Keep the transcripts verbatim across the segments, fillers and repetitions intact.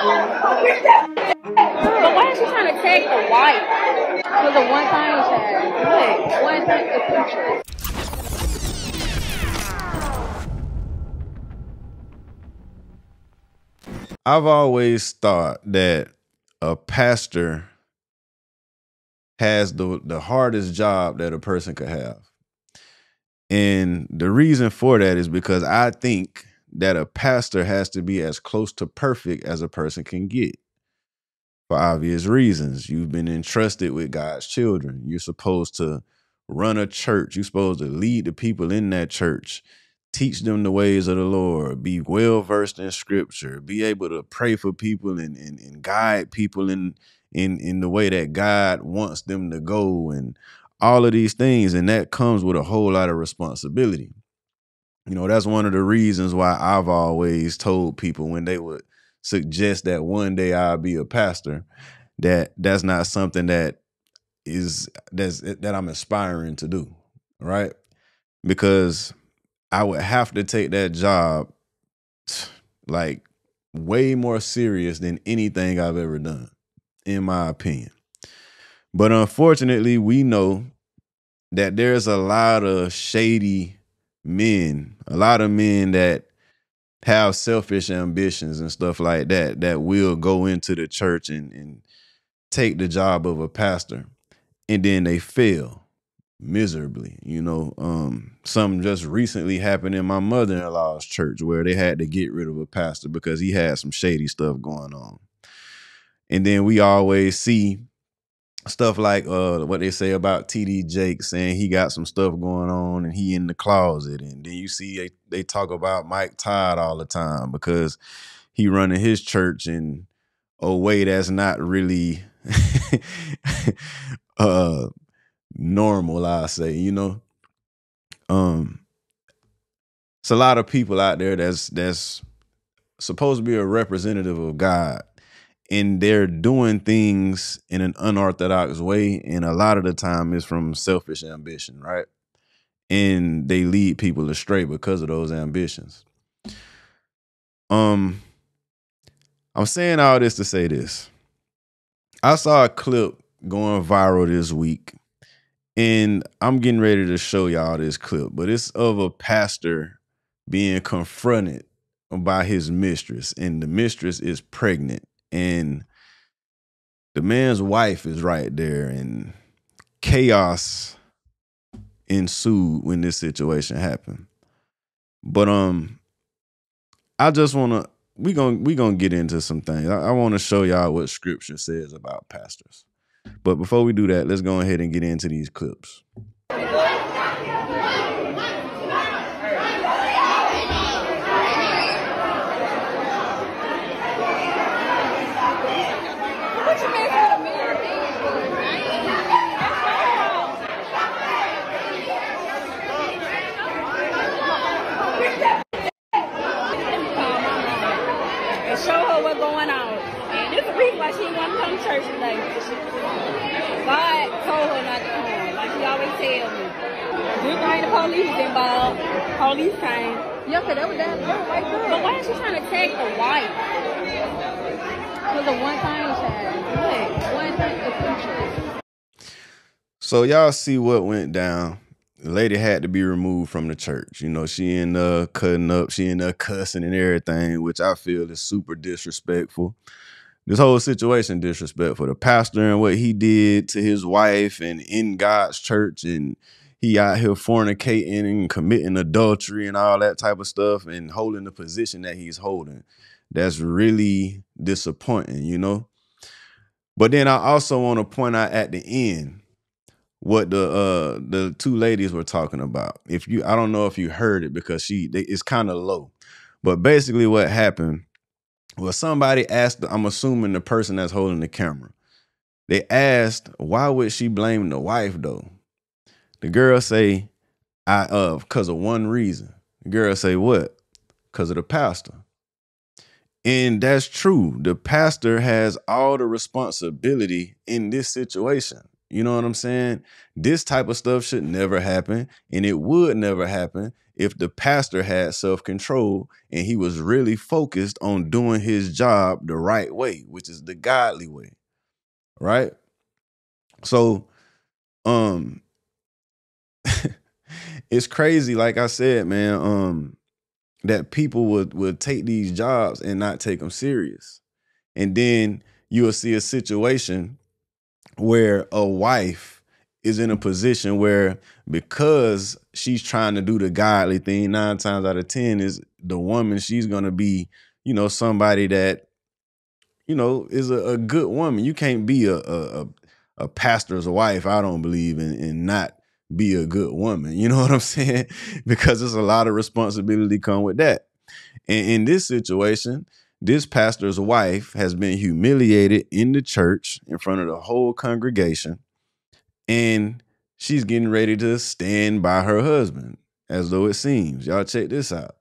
But why is she trying to tag the white? Because the one time she had. What is that? The future. I've always thought that a pastor has the, the hardest job that a person could have. And the reason for that is because I think that a pastor has to be as close to perfect as a person can get. For obvious reasons, you've been entrusted with God's children. You're supposed to run a church. You're supposed to lead the people in that church. Teach them the ways of the Lord, be well-versed in scripture, be able to pray for people and, and, and guide people in, in, in the way that God wants them to go and all of these things. And that comes with a whole lot of responsibility. You know, that's one of the reasons why I've always told people when they would suggest that one day I'll be a pastor, that that's not something that is that's, that I'm aspiring to do, right? Because I would have to take that job like way more serious than anything I've ever done, in my opinion. But unfortunately, we know that there's a lot of shady men, a lot of men that have selfish ambitions and stuff like that, that will go into the church and, and take the job of a pastor, and then they fail miserably. You know, um, something just recently happened in my mother-in-law's church where they had to get rid of a pastor because he had some shady stuff going on. And then we always see stuff like uh, what they say about T D Jake saying he got some stuff going on and he in the closet. And then you see they, they talk about Mike Todd all the time because he running his church in a way that's not really uh, normal, I say, you know. Um, it's a lot of people out there that's that's supposed to be a representative of God, and they're doing things in an unorthodox way, and a lot of the time it's from selfish ambition, right? And they lead people astray because of those ambitions. Um, I'm saying all this to say this. I saw a clip going viral this week, and I'm getting ready to show y'all this clip, but it's of a pastor being confronted by his mistress, and the mistress is pregnant, and the man's wife is right there, and chaos ensued when this situation happened. But um, I just wanna we gonna we gonna get into some things. I, I wanna show y'all what scripture says about pastors. But before we do that, let's go ahead and get into these clips. So y'all see what went down. The lady had to be removed from the church. You know, she in there cutting up, she in there cussing and everything, which I feel is super disrespectful. This whole situation disrespectful. The pastor and what he did to his wife and in God's church, and he out here fornicating and committing adultery and all that type of stuff and holding the position that he's holding. That's really disappointing, you know? But then I also want to point out at the end what the uh the two ladies were talking about. If you I don't know if you heard it because she they, it's kind of low, but basically what happened was somebody asked, I'm assuming the person that's holding the camera, they asked, why would she blame the wife though? The girl say, I uh because of one reason. The girl say, what? Because of the pastor. And that's true. The pastor has all the responsibility in this situation. You know what I'm saying? This type of stuff should never happen, and it would never happen if the pastor had self-control and he was really focused on doing his job the right way, which is the godly way, right? So um, it's crazy, like I said, man, um, that people would, would take these jobs and not take them serious. And then you will see a situation where a wife is in a position where, because she's trying to do the godly thing, nine times out of ten is the woman, she's going to be, you know, somebody that, you know, is a, a good woman. You can't be a, a, a, a pastor's wife, I don't believe, and, and not be a good woman. You know what I'm saying? Because there's a lot of responsibility come with that. And in this situation, this pastor's wife has been humiliated in the church in front of the whole congregation, and she's getting ready to stand by her husband, as though it seems. Y'all check this out.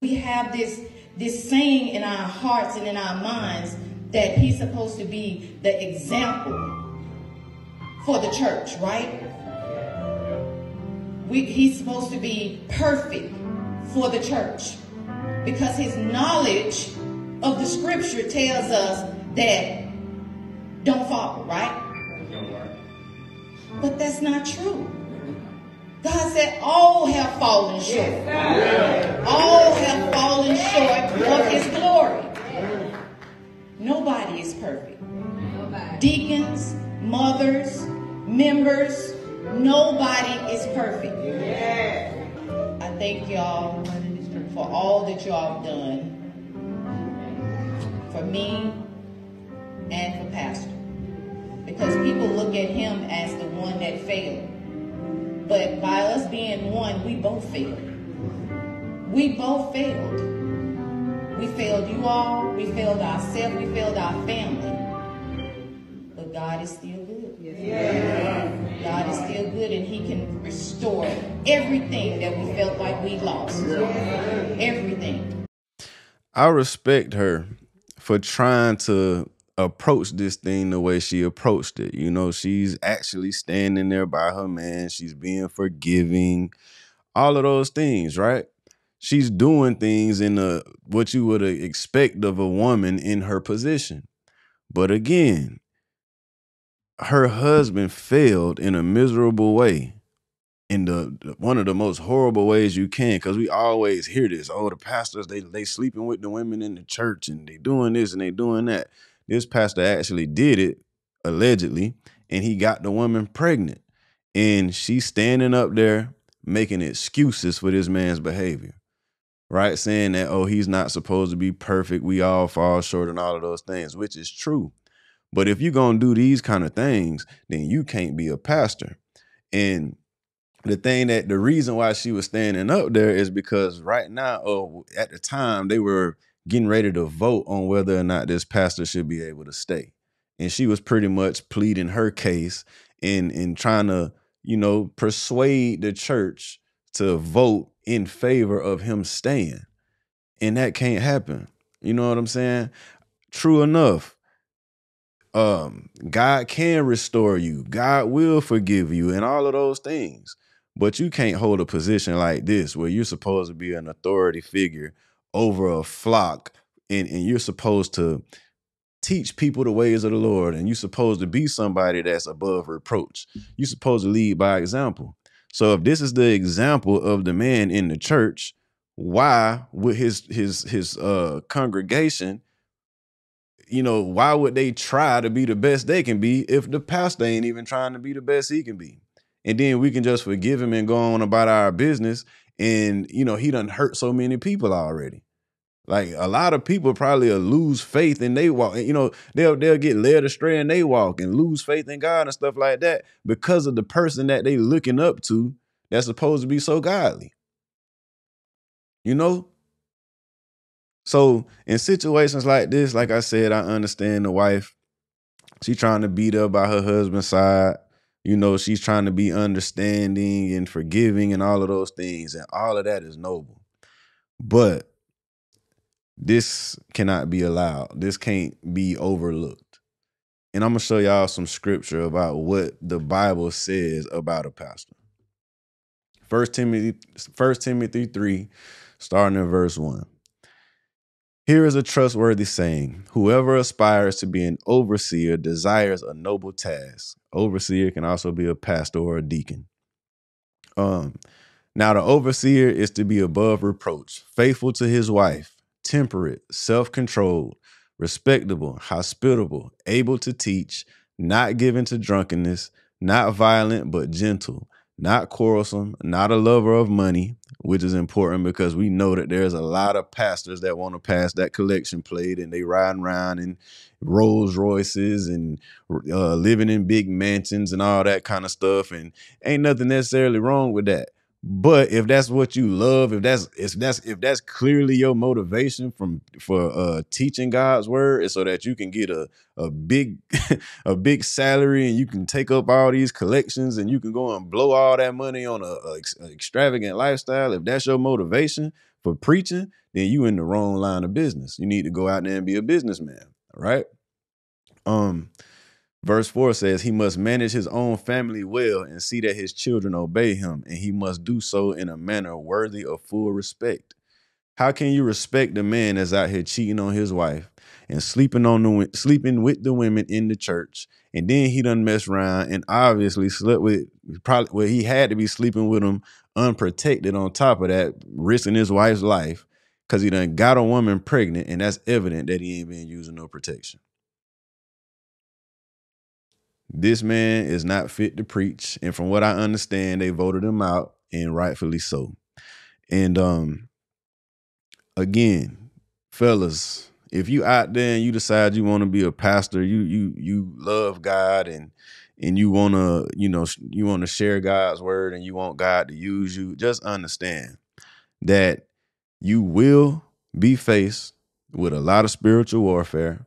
We have this, this saying in our hearts and in our minds that he's supposed to be the example for the church, right? We, he's supposed to be perfect for the church, because his knowledge of the scripture tells us that don't follow, right? But that's not true. God said all have fallen short. All have fallen short of his glory. Nobody is perfect. Deacons, mothers, members, nobody is perfect. I thank y'all for all that y'all have done for me and for Pastor, because people look at him as the one that failed. But by us being one, we both failed. We both failed. We failed you all, we failed ourselves, we failed our family. But God is still good. Yeah. God is still good, and he can restore everything that we felt like we lost. Yeah. Everything. I respect her for trying to approach this thing the way she approached it. You know, she's actually standing there by her man. She's being forgiving, all of those things, right? She's doing things in a, what you would expect of a woman in her position. But again, her husband failed in a miserable way, in the one of the most horrible ways you can, because we always hear this, oh, the pastors, they they sleeping with the women in the church, and they doing this and they doing that. This pastor actually did it, allegedly, and he got the woman pregnant. And she's standing up there making excuses for this man's behavior, right? Saying that, oh, he's not supposed to be perfect, we all fall short, and all of those things, which is true. But if you're going to do these kind of things, then you can't be a pastor. And the thing that the reason why she was standing up there is because right now, or at the time, they were getting ready to vote on whether or not this pastor should be able to stay. And she was pretty much pleading her case and, and trying to, you know, persuade the church to vote in favor of him staying. And that can't happen. You know what I'm saying? True enough, um, God can restore you. God will forgive you and all of those things. But you can't hold a position like this where you're supposed to be an authority figure over a flock, and, and you're supposed to teach people the ways of the Lord, and you're supposed to be somebody that's above reproach. You're supposed to lead by example. So if this is the example of the man in the church, why would his his his uh, congregation, you know, why would they try to be the best they can be if the pastor ain't even trying to be the best he can be? And then we can just forgive him and go on about our business. And, you know, he done hurt so many people already. Like, a lot of people probably will lose faith in they walk. You know, they'll, they'll get led astray in they walk and lose faith in God and stuff like that because of the person that they looking up to that's supposed to be so godly. You know? So in situations like this, like I said, I understand the wife. She trying to beat up by her husband's side. You know, she's trying to be understanding and forgiving and all of those things. And all of that is noble. But this cannot be allowed. This can't be overlooked. And I'm going to show y'all some scripture about what the Bible says about a pastor. First Timothy, First Timothy three, starting in verse one. Here is a trustworthy saying. Whoever aspires to be an overseer desires a noble task. Overseer can also be a pastor or a deacon. Um, now, the overseer is to be above reproach, faithful to his wife, temperate, self-controlled, respectable, hospitable, able to teach, not given to drunkenness, not violent, but gentle, not quarrelsome, not a lover of money, which is important because we know that there's a lot of pastors that want to pass that collection plate and they riding around in Rolls Royces and uh, living in big mansions and all that kind of stuff. And ain't nothing necessarily wrong with that. But if that's what you love, if that's if that's if that's clearly your motivation from for uh, teaching God's word, so that you can get a a big a big salary and you can take up all these collections and you can go and blow all that money on a, a, a extravagant lifestyle. If that's your motivation for preaching, then you in the wrong line of business. You need to go out there and be a businessman, right? Um, Verse four says he must manage his own family well and see that his children obey him, and he must do so in a manner worthy of full respect. How can you respect the man that's out here cheating on his wife and sleeping on the, sleeping with the women in the church, and then he done messed around and obviously slept with probably well, he had to be sleeping with them unprotected on top of that, risking his wife's life because he done got a woman pregnant, and that's evident that he ain't been using no protection. This man is not fit to preach. And from what I understand, they voted him out, and rightfully so. And um, again, fellas, if you out there and you decide you want to be a pastor, you you you love God and and you want to, you know, you want to share God's word and you want God to use you, just understand that you will be faced with a lot of spiritual warfare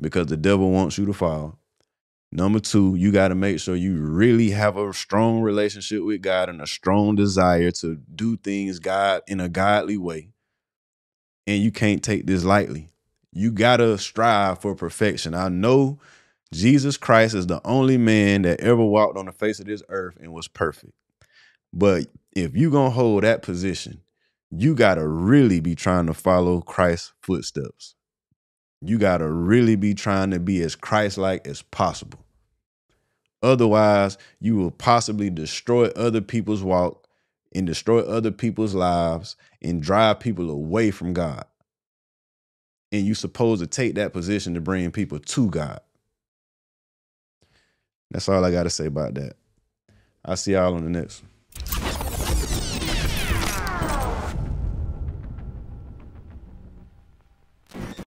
because the devil wants you to fall. Number two, you got to make sure you really have a strong relationship with God and a strong desire to do things God in a godly way. And you can't take this lightly. You got to strive for perfection. I know Jesus Christ is the only man that ever walked on the face of this earth and was perfect. But if you're going to hold that position, you got to really be trying to follow Christ's footsteps. You got to really be trying to be as Christ-like as possible. Otherwise, you will possibly destroy other people's walk and destroy other people's lives and drive people away from God. And you're supposed to take that position to bring people to God. That's all I got to say about that. I'll see y'all on the next one.